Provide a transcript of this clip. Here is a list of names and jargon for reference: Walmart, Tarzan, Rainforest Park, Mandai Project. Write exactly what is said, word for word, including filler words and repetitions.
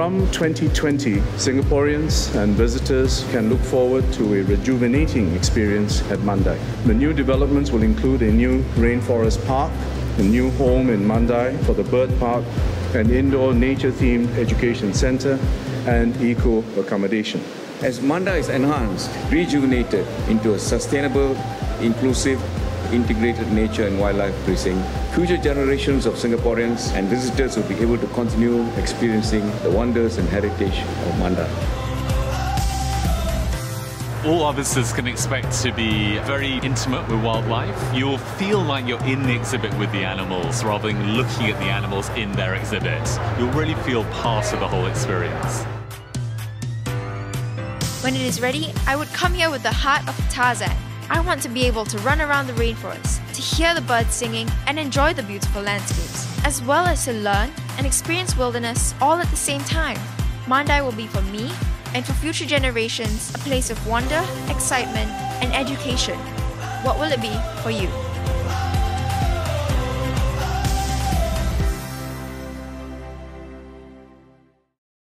From twenty twenty, Singaporeans and visitors can look forward to a rejuvenating experience at Mandai. The new developments will include a new Rainforest Park, a new home in Mandai for the bird park, an indoor nature-themed education centre, and eco accommodation. As Mandai is enhanced, rejuvenated into a sustainable, inclusive, integrated nature and wildlife precinct, future generations of Singaporeans and visitors will be able to continue experiencing the wonders and heritage of Mandai. All our visitors can expect to be very intimate with wildlife. You'll feel like you're in the exhibit with the animals rather than looking at the animals in their exhibit. You'll really feel part of the whole experience. When it is ready, I would come here with the heart of Tarzan. I want to be able to run around the rainforest, to hear the birds singing and enjoy the beautiful landscapes, as well as to learn and experience wilderness all at the same time. Mandai will be for me and for future generations a place of wonder, excitement and education. What will it be for you?